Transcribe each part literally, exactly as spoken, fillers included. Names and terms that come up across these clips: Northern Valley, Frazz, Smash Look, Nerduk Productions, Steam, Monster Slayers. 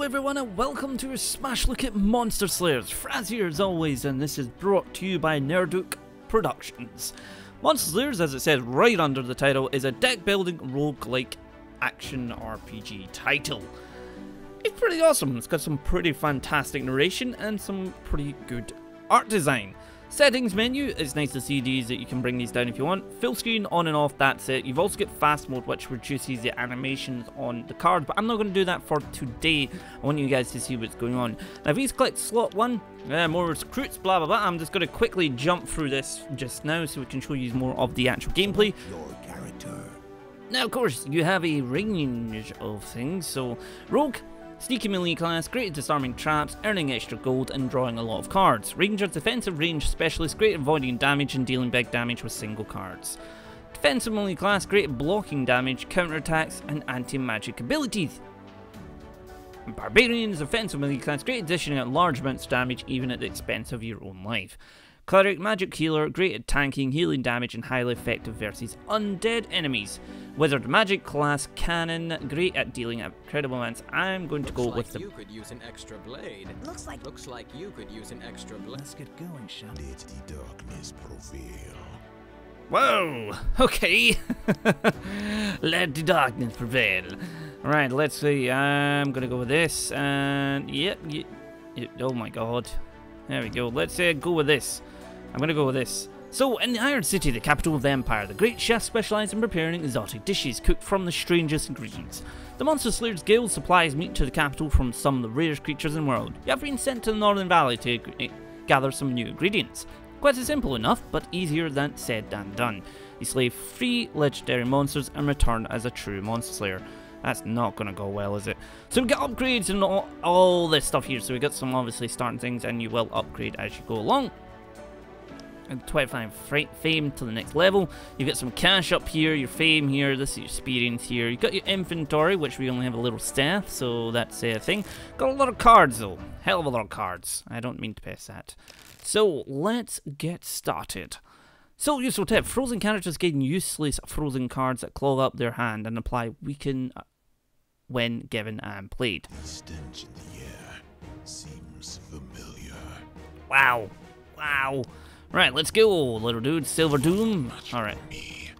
Hello everyone and welcome to a smash look at Monster Slayers. Frazz here as always, and this is brought to you by Nerduk Productions. Monster Slayers, as it says right under the title, is a deck building roguelike action R P G title. It's pretty awesome. It's got some pretty fantastic narration and some pretty good art design. Settings menu, it's nice to see these, that you can bring these down if you want. Full screen, on and off, that's it. You've also got fast mode, which reduces the animations on the card, but I'm not going to do that for today. I want you guys to see what's going on. Now if you click slot one, yeah, more recruits, blah blah blah. I'm just going to quickly jump through this just now so we can show you more of the actual gameplay. Your character. Now of course, you have a range of things, so rogue, sneaky melee class, great at disarming traps, earning extra gold and drawing a lot of cards. Ranger, defensive range specialist, great at avoiding damage and dealing big damage with single cards. Defensive melee class, great at blocking damage, counterattacks and anti-magic abilities. And Barbarians, offensive melee class, great at dishing out large amounts of damage even at the expense of your own life. Cleric, magic healer, great at tanking, healing damage and highly effective versus undead enemies. Wizard, magic class, cannon, great at dealing incredible amounts. I'm going to go like with the... you could use an extra blade. Looks like... Looks like you could use an extra blade. Let's get going, shall we? Let the darkness prevail. Whoa! Okay. Let the darkness prevail. Alright, let's see. I'm going to go with this. And... Yep, yep, yep. Oh my god. There we go. Let's uh, go with this. I'm going to go with this. So, in the Iron City, the capital of the Empire, the great chefs specialise in preparing exotic dishes cooked from the strangest ingredients. The Monster Slayers Guild supplies meat to the capital from some of the rarest creatures in the world. You have been sent to the Northern Valley to gather some new ingredients. Quite simple enough, but easier than said than done. You slay three legendary monsters and return as a true Monster Slayer. That's not going to go well, is it? So we get upgrades and all, all this stuff here. So we got some obviously starting things, and you will upgrade as you go along. And twenty-five fame to the next level. You've got some cash up here, your fame here, this is your experience here. You've got your inventory, which we only have a little staff, so that's a thing. Got a lot of cards though. Hell of a lot of cards. I don't mean to pass that. So let's get started. So, useful tip, frozen characters gain useless frozen cards that clog up their hand and apply weaken when given and played. The stench in the air seems familiar. Wow. Wow. Right, let's go, little dude. Silver Doom. Alright.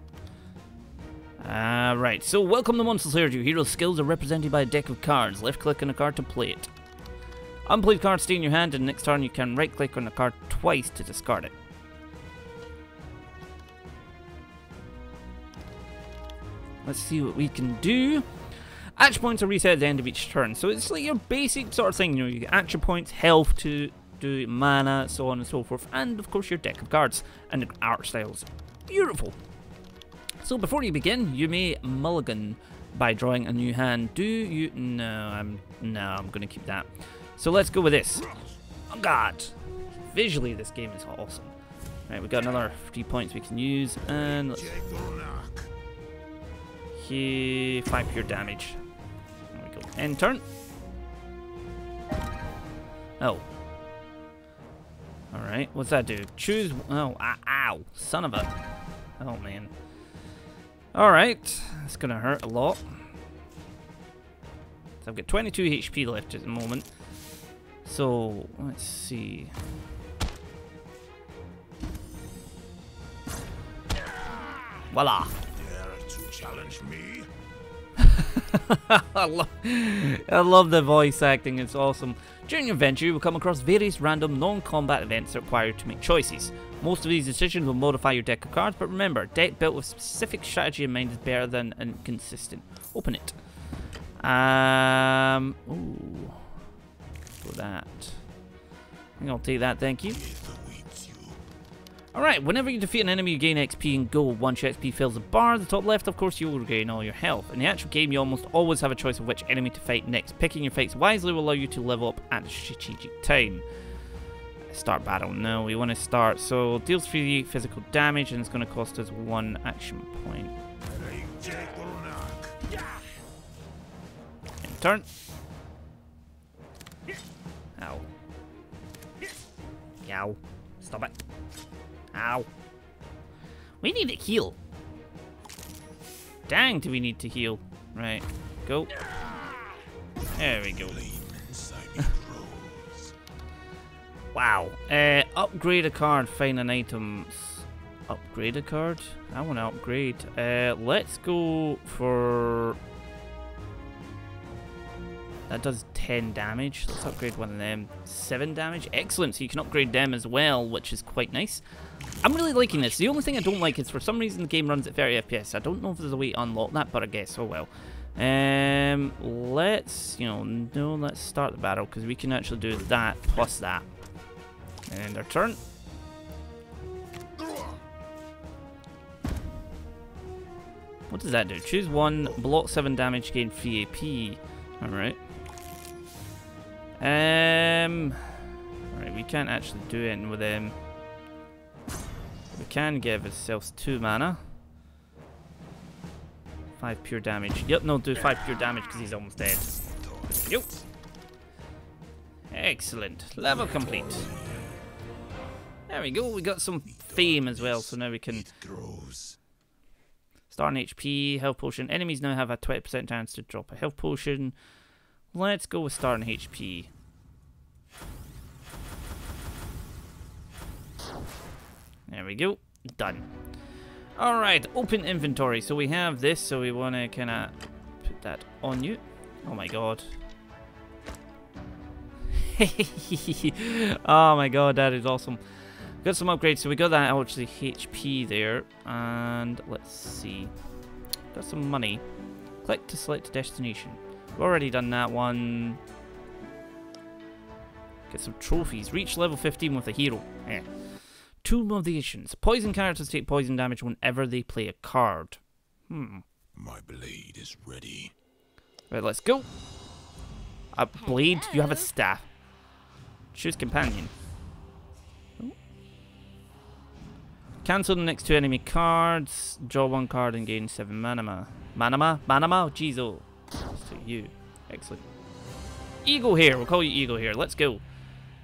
Uh, right, so welcome to Monster Slayers. Your hero's skills are represented by a deck of cards. Left click on a card to play it. Unplayed cards stay in your hand, and next turn you can right click on a card twice to discard it. Let's see what we can do. Action points are reset at the end of each turn. So it's like your basic sort of thing. You know, you get action points, health to do, mana, so on and so forth. And of course your deck of cards and the art styles. Beautiful. So before you begin, you may mulligan by drawing a new hand. Do you? No, I'm, no, I'm going to keep that. So let's go with this. Oh god. Visually this game is awesome. Right, we've got another three points we can use. And let's... five pure damage. There we go. End turn. Oh. Alright, what's that do? Choose. Oh, ow. Son of a. Oh, man. Alright. That's gonna hurt a lot. So I've got twenty-two H P left at the moment. So, let's see. Voila. Challenge me. I, love, I love the voice acting, it's awesome. During your adventure, you will come across various random non-combat events that require you to make choices. Most of these decisions will modify your deck of cards, but remember, a deck built with specific strategy in mind is better than inconsistent. Open it. Um, ooh, for that. I think I'll take that, thank you. Alright, whenever you defeat an enemy, you gain X P and gold. Once your X P fills the bar at the top left, of course, you will regain all your health. In the actual game, you almost always have a choice of which enemy to fight next. Picking your fights wisely will allow you to level up at a strategic time. Start battle. No, we want to start. So, deals three physical damage and it's going to cost us one action point. And turn. Ow. Ow. Stop it. Ow. We need to heal. Dang, do we need to heal? Right, go. There we go. Wow. Uh, upgrade a card, find an item. Upgrade a card? I want to upgrade. Uh, let's go for... That does ten damage. Let's upgrade one of them. seven damage. Excellent. So you can upgrade them as well, which is quite nice. I'm really liking this. The only thing I don't like is for some reason the game runs at thirty F P S. I don't know if there's a way to unlock that, but I guess. Oh well. Um, let's, you know, no, let's start the battle because we can actually do that plus that. And end our turn. What does that do? Choose one, block seven damage, gain three A P. Alright. Um, Alright, we can't actually do anything with him. We can give ourselves two mana. Five pure damage. Yep, no, do five pure damage because he's almost dead. Yep. Excellent. Level complete. There we go. We got some fame as well, so now we can... Star and H P, health potion. Enemies now have a twenty percent chance to drop a health potion. Let's go with star and H P. There we go. Done. Alright, open inventory. So we have this, so we want to kind of put that on you. Oh my god. Oh my god, that is awesome. Got some upgrades, so we got that actually H P there. And let's see. Got some money. Click to select destination. We've already done that one. Get some trophies. Reach level fifteen with a hero. Eh. Tomb of the Ancients. Poison characters take poison damage whenever they play a card. Hmm. My blade is ready. Right, let's go. A blade? You have a staff. Choose companion. Cancel the next two enemy cards. Draw one card and gain seven manama. Manama? Manama? Jeez-o. Let's take you. Excellent. Eagle here. We'll call you Eagle here. Let's go.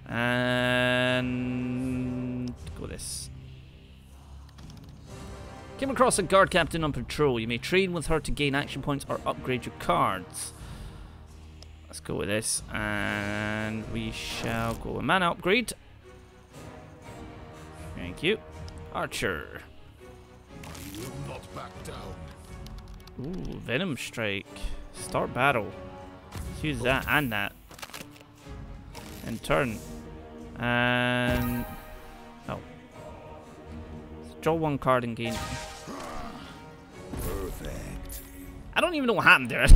And... go with this. Came across a guard captain on patrol. You may train with her to gain action points or upgrade your cards. Let's go with this. And we shall go with mana upgrade. Thank you. Archer. I will not back down. Ooh, Venom Strike. Start battle. Let's use that and that. And turn. And oh. Let's draw one card and gain. Perfect. I don't even know what happened there.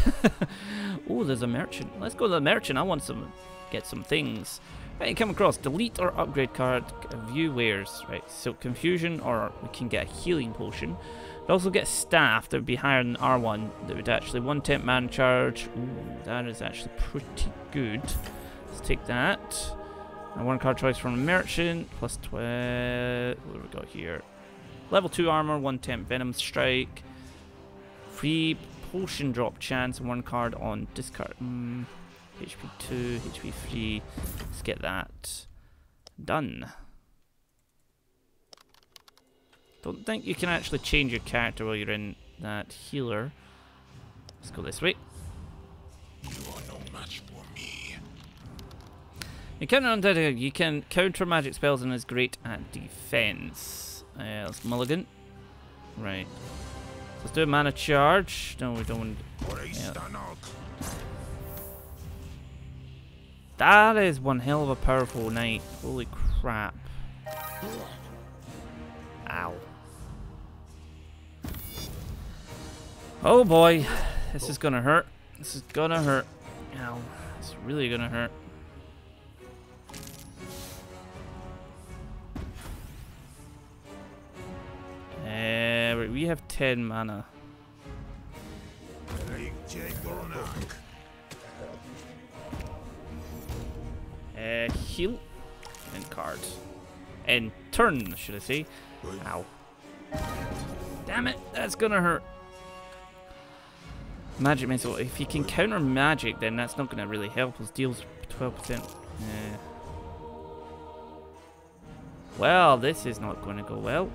Oh, there's a merchant. Let's go to the merchant. I want some get some things. Right, come across, delete or upgrade card, view wares, right, so confusion, or we can get a healing potion. We'd also get staff that would be higher than R one, that would actually one tenth man charge. Ooh, that is actually pretty good. Let's take that. And one card choice from a merchant, plus twelve, what do we got here? Level two armor, one tenth venom strike, free potion drop chance, and one card on discard. Mm. H P two, H P three. Let's get that done. Don't think you can actually change your character while you're in that healer. Let's go this way. You are no match for me. You can undead. You can counter magic spells and is great at defense. Uh, let's mulligan. Right. Let's do a mana charge. No, we don't. Yeah. That is one hell of a powerful knight. Holy crap. Ow. Oh boy. This is gonna hurt. This is gonna hurt. Ow. It's really gonna hurt. Uh, we have ten mana. Uh, heal and card and turn, should I say? Ow! Damn it, that's gonna hurt. Magic missile. If you can counter magic, then that's not gonna really help us. Deals twelve percent. Yeah. Well, this is not gonna go well.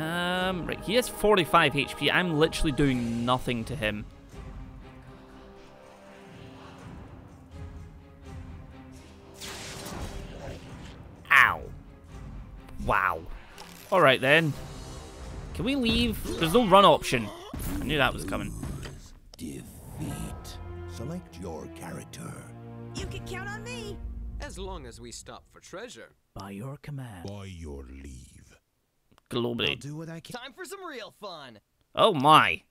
Um, right. He has forty-five H P. I'm literally doing nothing to him. right then. Can we leave? There's no run option. I knew that was coming. Defeat. Select your character. You can count on me. As long as we stop for treasure. By your command. By your leave. Globally. I'll do what I can. Time for some real fun. Oh my.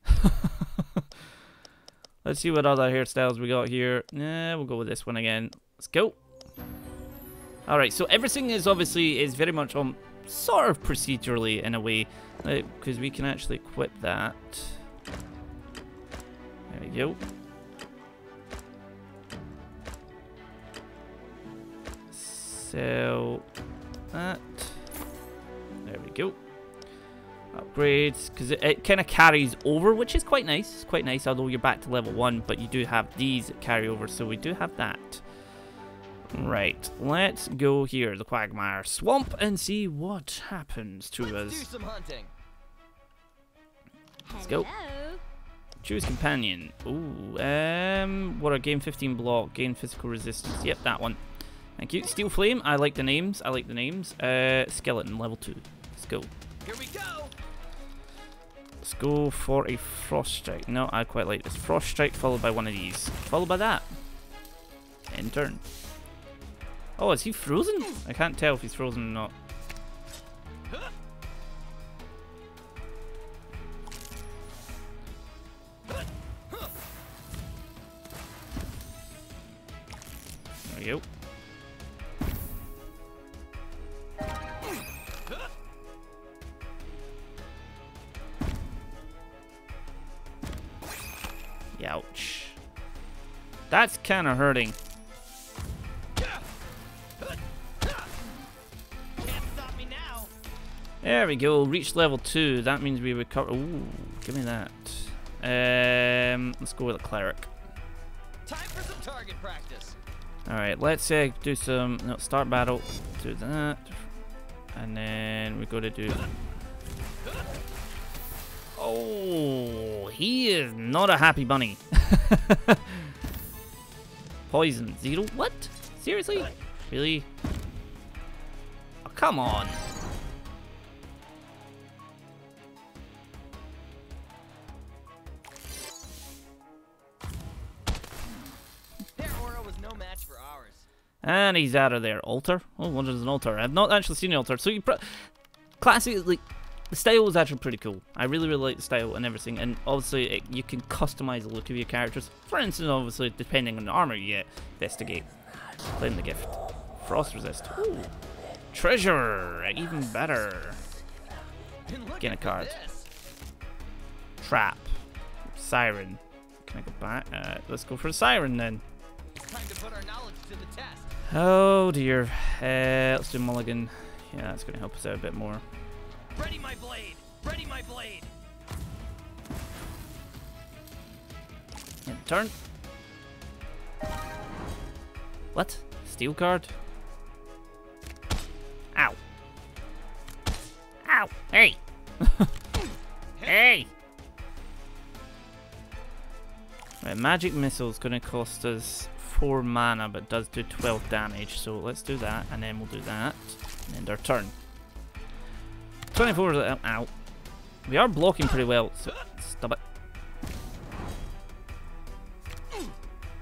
Let's see what other hairstyles we got here. Nah, we'll go with this one again. Let's go. Alright, so everything is obviously is very much on sort of procedurally in a way. Because uh, we can actually equip that. There we go. So, that. There we go. Upgrades, because it, it kind of carries over, which is quite nice. It's quite nice, although you're back to level one, but you do have these that carry over, so we do have that. Right, let's go here, the Quagmire Swamp, and see what happens to let's us. Do some hunting. Let's go. Hello. Choose companion. Ooh, um, what are gain fifteen block, gain physical resistance. Yep, that one. Thank you. Steel Flame. I like the names. I like the names. Uh, Skeleton level two. Let's go. Here we go. Let's go for a Frost Strike. No, I quite like this. Frost Strike followed by one of these, followed by that. End turn. Oh, is he frozen? I can't tell if he's frozen or not. There we go. Ouch. That's kind of hurting. Can't stop me now. There we go. Reach level two. That means we recover. Ooh, give me that. Um, let's go with a cleric. Time for some target practice. All right, let's uh, do some no, start battle. Do that, and then we go to do. Oh, he is not a happy bunny. Poison zero. What? Seriously? Really? Oh, come on. Their aura was no match for ours. And he's out of there. Altar? Oh, what is an altar? I've not actually seen an altar. So you pro classically. The style is actually pretty cool. I really, really like the style and everything. And obviously, it, you can customize the look of your characters. For instance, obviously, depending on the armor you get. Investigate. Claim the gift. Frost resist. Ooh. Treasure. Even better. Get a card. Trap. Siren. Can I go back? Uh, let's go for the siren then. Time to put our knowledge to the test. Oh dear. Uh, let's do mulligan. Yeah, that's going to help us out a bit more. Ready my blade! Ready my blade! And turn. What? Steel card? Ow. Ow! Hey! Hey! Right, magic missile's gonna cost us four mana but does do twelve damage, so let's do that and then we'll do that and end our turn. twenty-four is out. We are blocking pretty well, so stop it.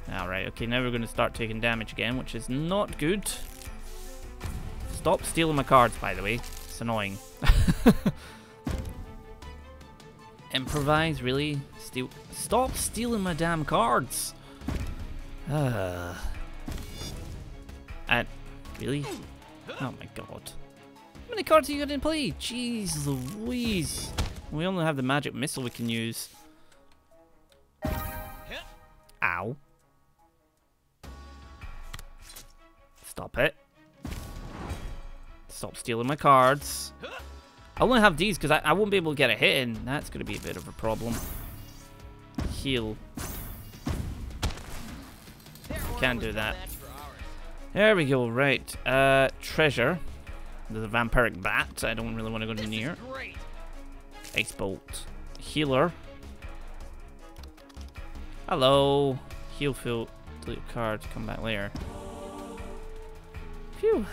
Alright, okay, now we're going to start taking damage again, which is not good. Stop stealing my cards, by the way. It's annoying. Improvise, really? Steal. Stop stealing my damn cards! Uh, and really? Oh my god. How many cards are you going to play? Jeez Louise. We only have the magic missile we can use. Ow. Stop it. Stop stealing my cards. I only have these because I, I won't be able to get a hit in. That's going to be a bit of a problem. Heal. Can't do that. There we go. Right. Uh, treasure. There's a vampiric bat. I don't really want to go near. Ice bolt. Healer. Hello. Heal field. Delete card. Come back later. Phew.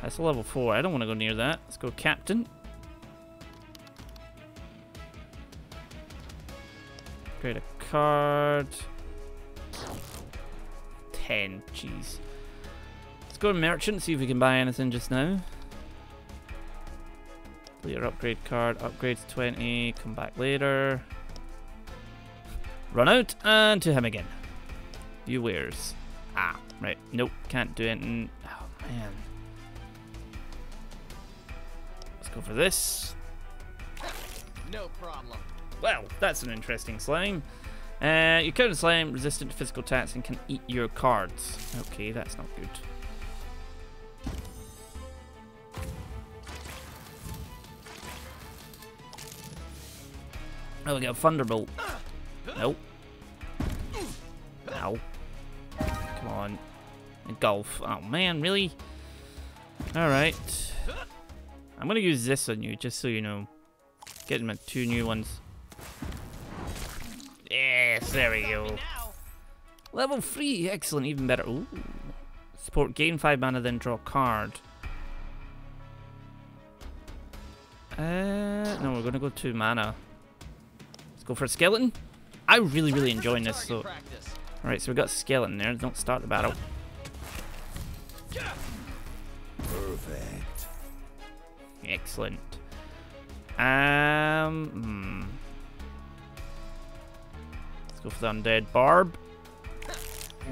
That's a level four. I don't want to go near that. Let's go captain. Create a card. ten, jeez. Let's go to merchant, see if we can buy anything just now. Your upgrade card, upgrade to twenty, come back later. Run out, and to him again. You wares. Ah, right, nope, can't do anything. Oh man. Let's go for this. No problem. Well, that's an interesting slime. Uh, your current slime, resistant to physical attacks and can eat your cards. Okay, that's not good. Oh, we got a Thunderbolt. Nope. Ow. Come on. Golf. Oh, man, really? Alright. I'm going to use this on you, just so you know. Getting my two new ones. Yes, there we go. Level three. Excellent, even better. Ooh. Support, gain five mana, then draw a card. Uh, no, we're going to go two mana. Go for a skeleton. I'm really, really enjoying this. So, all right, so we got a skeleton there. Don't start the battle. Perfect. Excellent. Um, hmm. Let's go for the undead barb.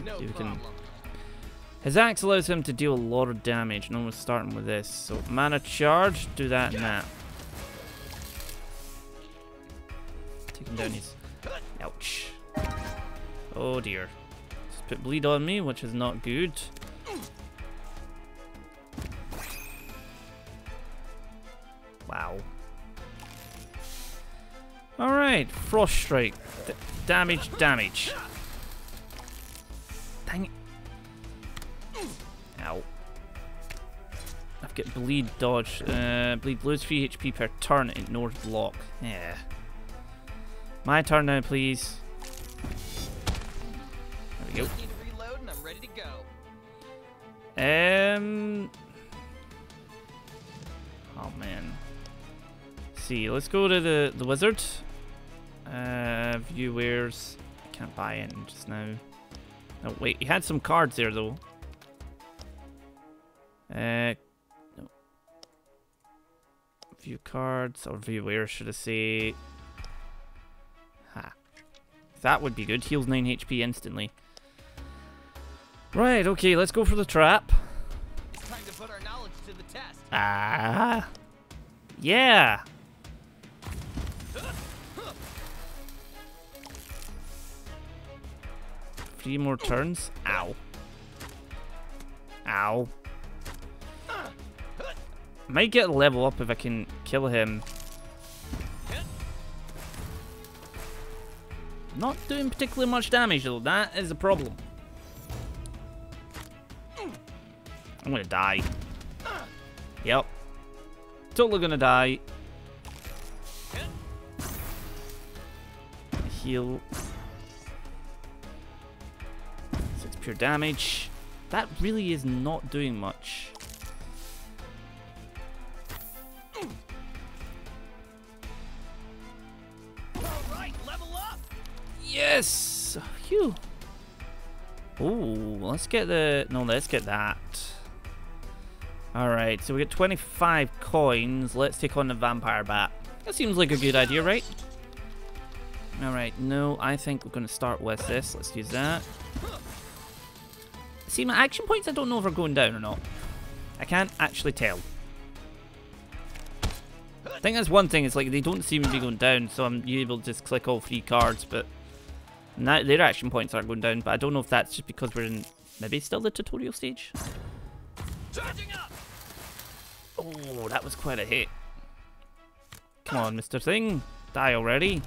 No See if we can... His axe allows him to deal a lot of damage. No one's starting with this. So mana charge. Do that and that. Down his. Ouch. Oh dear. Just put bleed on me, which is not good. Wow. Alright, Frost Strike. D damage, damage. Dang it. Ow. I've got bleed dodge. Uh, bleed lose three H P per turn, ignores block. Yeah. My turn now, please. There we go. Just need to reload and I'm ready to go. Um. Oh man. See, let's go to the the wizard. Uh, viewers, I can't buy it just now. Oh wait, he had some cards there though. Uh, no. View cards or viewers, should I say? That would be good. Heals nine H P instantly. Right, okay, let's go for the trap. It's time to put our knowledge to the test. Ah. Yeah. Three more turns. Ow. Ow. Might get a level up if I can kill him. Not doing particularly much damage though, that is the problem. I'm gonna die. Yep. Totally gonna die. Heal. Six pure damage. That really is not doing much. Yes! Phew. Oh, let's get the... No, let's get that. Alright, so we get twenty-five coins. Let's take on the vampire bat. That seems like a good idea, right? Alright, no, I think we're going to start with this. Let's use that. See, my action points, I don't know if they're going down or not. I can't actually tell. I think that's one thing. It's like they don't seem to be going down, so I'm able to just click all three cards, but... Now, their action points aren't going down, but I don't know if that's just because we're in maybe still the tutorial stage. Charging up! Oh, that was quite a hit. Come on, Mister Thing. Die already.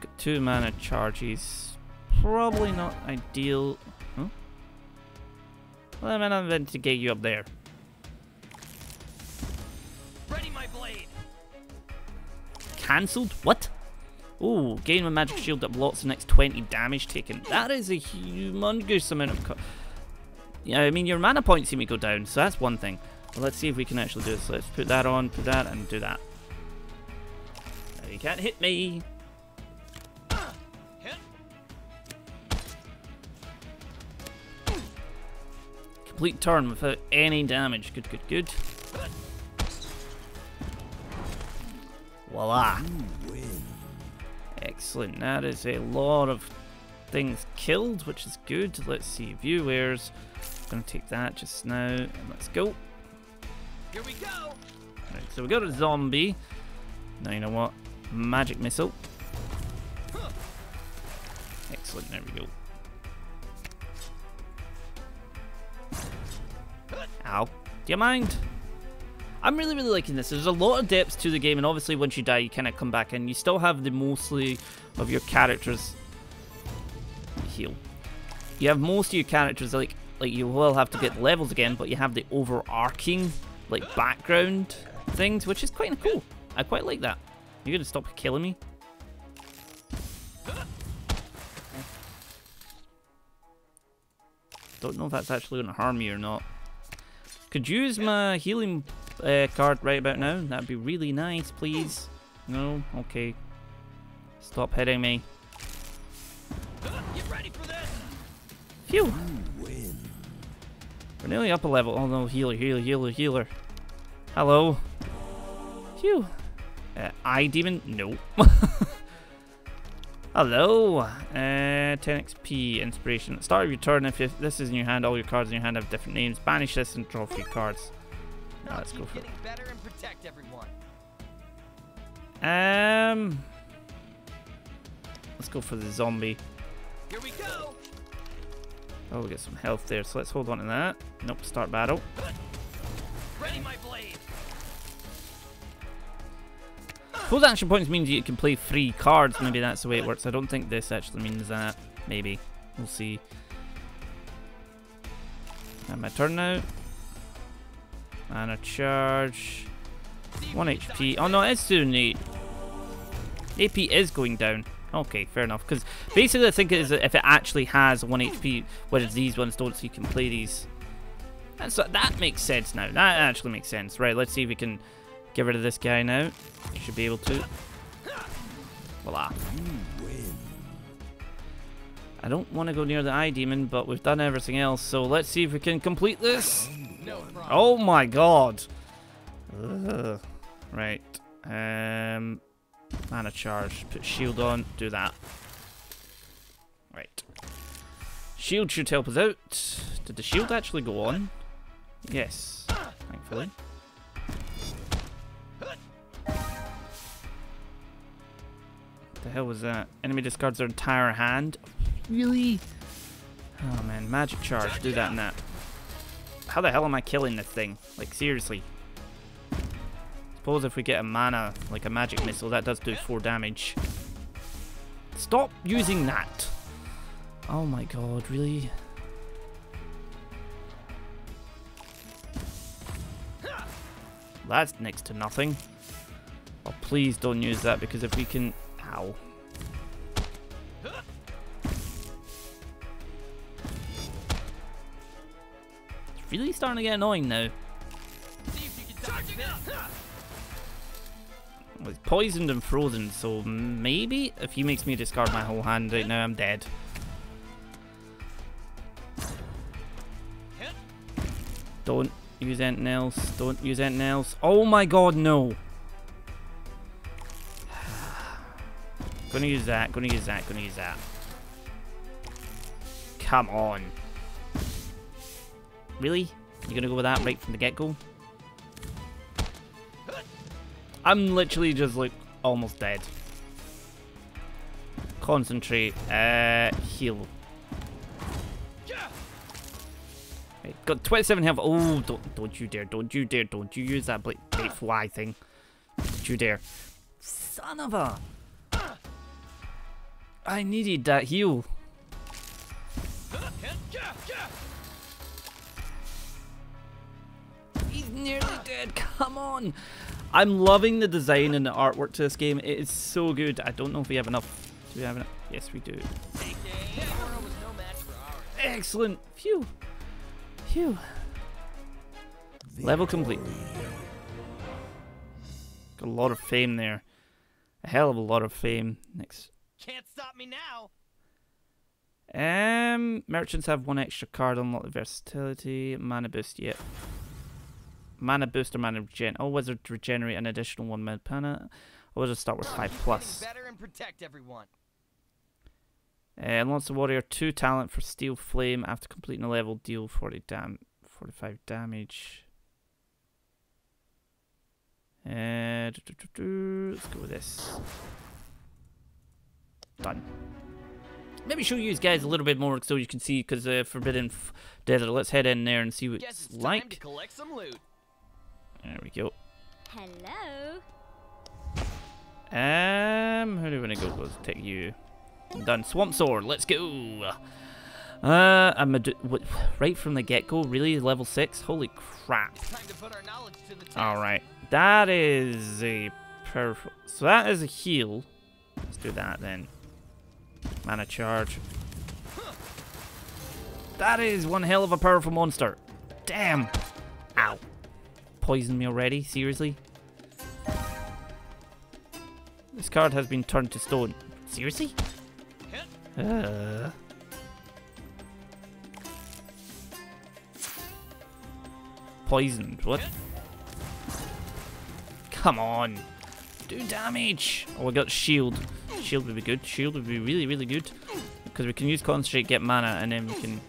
Got two mana charges. Probably not ideal. Huh? Well, I'm going to investigate you up there. Ready, my blade. Cancelled? What? Oh, gain a magic shield that blocks the next twenty damage taken. That is a humongous amount of... Co yeah, I mean, your mana points seem to go down, so that's one thing. Well, let's see if we can actually do this. Let's put that on, put that, and do that. Now you can't hit me. Complete turn without any damage. Good, good, good. Voila. Excellent. That is a lot of things killed, which is good. Let's see, viewers. I'm going to take that just now, and let's go. Here we go. Right, so we got a zombie. Now you know what? Magic missile. Excellent. There we go. Ow. Do you mind? I'm really, really liking this. There's a lot of depth to the game, and obviously once you die, you kind of come back in. You still have the mostly of your characters heal. You have most of your characters, like, like you will have to get levels again, but you have the overarching, like, background things, which is quite cool. I quite like that. You're gonna stop killing me? Don't know if that's actually gonna harm you or not. Could use my healing uh, card right about now. That'd be really nice, please. No? Okay. Stop hitting me. Get ready for this. Phew. We're nearly up a level. Oh no, healer, healer, healer, healer. Hello. Phew. Uh, eye demon? No. Hello. Uh, ten X P inspiration. At the start of your turn, if you, this is in your hand, all your cards in your hand have different names. Banish this and draw three cards. Now let's go for it. Um, let's go for the zombie. Here we go. Oh, we got some health there, so let's hold on to that. Nope, start battle. Ready my blade. Those action points means you can play three cards. Maybe that's the way it works. I don't think this actually means that. Maybe. We'll see. And my turn now. And a charge. one H P. Oh no, it's doing eight. A P is going down. Okay, fair enough. Because basically I think it is that if it actually has one H P, whereas these ones don't, so you can play these. That's, that makes sense now. That actually makes sense. Right, let's see if we can get rid of this guy now. You should be able to. Voila. I don't want to go near the eye demon, but we've done everything else, so let's see if we can complete this. No oh my god. Ugh. Right. Um, mana charge. Put shield on. Do that. Right. Shield should help us out. Did the shield actually go on? Yes. Thankfully. The hell was that? Enemy discards their entire hand. Really? Oh man, magic charge. Do that and that. How the hell am I killing this thing? Like seriously. Suppose if we get a mana, like a magic missile, that does do four damage. Stop using that. Oh my god, really? That's next to nothing. Oh please don't use that, because if we can. Ow. It's really starting to get annoying now. Well, he's poisoned and frozen, so maybe if he makes me discard my whole hand right now, I'm dead. Don't use anything else. Don't use anything else. Oh my god, no. Gonna use that, gonna use that, gonna use that. Come on. Really? You're gonna go with that right from the get-go? I'm literally just like almost dead. Concentrate. Uh, heal. Right, got twenty-seven health. Oh, don't, don't you dare, don't you dare, don't you use that blade fly thing. Don't you dare. Son of a... I needed that heal. He's nearly dead. Come on. I'm loving the design and the artwork to this game. It is so good. I don't know if we have enough. Do we have enough? Yes, we do. Excellent. Phew. Phew. Level complete. Got a lot of fame there. A hell of a lot of fame. Next. Can't stop me now. Um, merchants have one extra card, unlock the versatility, mana boost, yep. Mana boost or mana regen. Oh, wizard regenerate an additional one mana. Mana. I'll just start with five plus. And uh, launch the warrior two talent for steel flame. After completing a level, deal forty dam forty-five damage. Uh, do, do, do, do. Let's go with this. Done. Maybe show you guys a little bit more so you can see, because uh, Forbidden F Desert. Let's head in there and see what it's, it's like. Collect some loot. There we go. Hello. Um, who do we want to go with? Take you. I'm done. Swamp sword. Let's go. Uh, I'm a d what, right from the get-go. Really, level six. Holy crap! All right, that is a perfect. So that is a heal. Let's do that then. Mana charge. That is one hell of a powerful monster. Damn. Ow. Poisoned me already? Seriously? This card has been turned to stone. Seriously? Uh. Poisoned. What? Come on. Do damage. Oh, I got shield. Shield would be good. Shield would be really, really good. Because we can use concentrate, get mana, and then we can...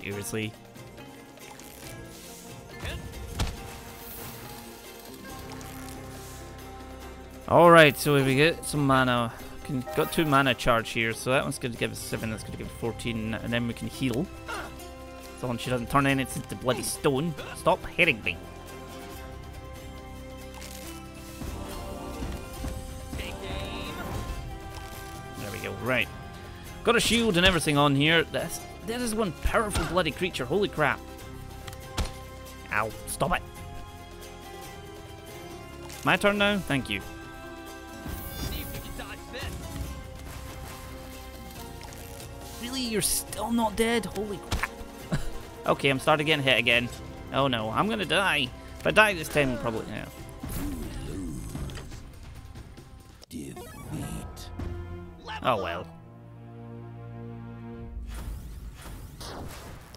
Seriously? Alright, so if we get some mana... Can, got two mana charge here, so that one's going to give us seven, that's going to give us fourteen, and then we can heal. As long as she doesn't turn in, it's into bloody stone. Stop hitting me. Right, got a shield and everything on here. That's, that is one powerful bloody creature. Holy crap. Ow, stop it. My turn now? Thank you. See if we can dodge this. Really, you're still not dead? Holy crap. Okay, I'm starting to get hit again. Oh no, I'm gonna die. If I die this time, I'll probably... Yeah. Oh well.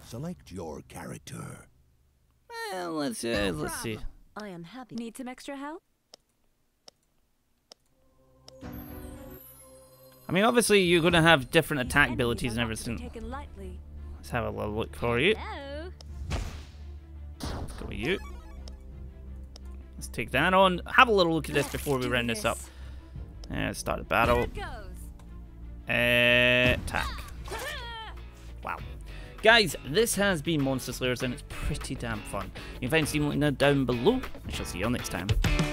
Select your character. Well, let's uh, let's see. I am happy. Need some extra help? I mean, obviously you're gonna have different attack abilities and everything. Let's have a little look for you. Let's go with you. Let's take that on. Have a little look at this before we round this up. Yeah, let's start a battle. Uh, attack. Wow. Guys, this has been Monster Slayers and it's pretty damn fun. You can find Steam link down below. I shall see you all next time.